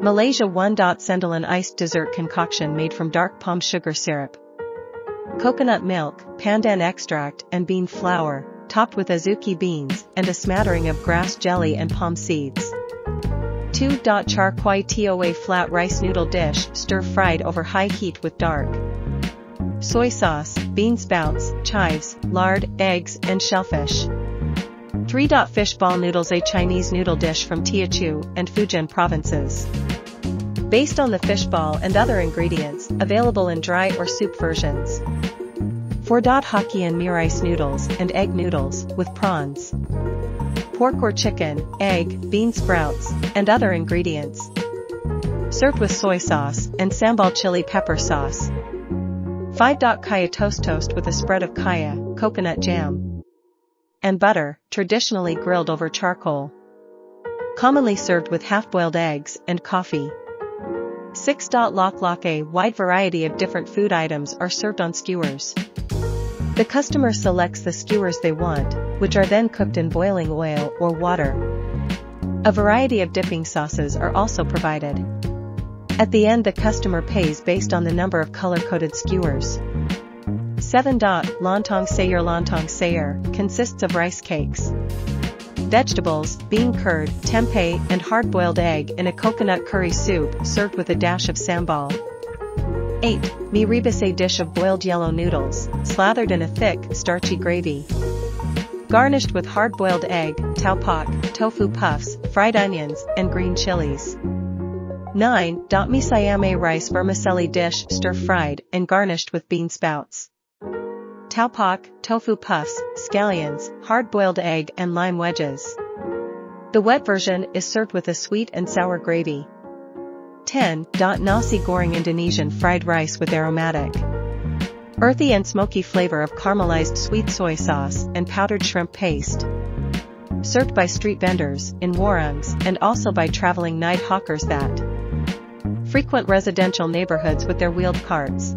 Malaysia 1. Cendol, an iced dessert concoction made from dark palm sugar syrup, coconut milk, pandan extract and bean flour, topped with azuki beans and a smattering of grass jelly and palm seeds. 2. Char Kway Teow, a flat rice noodle dish stir-fried over high heat with dark soy sauce, bean sprouts, chives, lard, eggs, and shellfish. 3. Fish ball noodles, a Chinese noodle dish from Teochew and Fujian provinces, based on the fish ball and other ingredients, available in dry or soup versions. 4. Hokkien mee, rice noodles and egg noodles, with prawns, pork or chicken, egg, bean sprouts, and other ingredients, served with soy sauce and sambal chili pepper sauce. 5. Kaya toast with a spread of kaya, coconut jam, and butter, traditionally grilled over charcoal, commonly served with half-boiled eggs and coffee. 6. Lok Lok, a wide variety of different food items are served on skewers. The customer selects the skewers they want, which are then cooked in boiling oil or water. A variety of dipping sauces are also provided. At the end, the customer pays based on the number of color-coded skewers. 7. Lontong Sayur. Lontong Sayur consists of rice cakes, vegetables, bean curd, tempeh, and hard-boiled egg in a coconut curry soup served with a dash of sambal. 8. Mi Rebus, a dish of boiled yellow noodles, slathered in a thick, starchy gravy, garnished with hard-boiled egg, tau-pok, tofu puffs, fried onions, and green chilies. 9. Mi Siamay, rice vermicelli dish stir-fried and garnished with bean sprouts, tau-pok, tofu puffs, scallions, hard-boiled egg and lime wedges. The wet version is served with a sweet and sour gravy. 10. Nasi goreng, Indonesian fried rice with aromatic, earthy and smoky flavor of caramelized sweet soy sauce and powdered shrimp paste, served by street vendors, in warungs, and also by traveling night hawkers that frequent residential neighborhoods with their wheeled carts.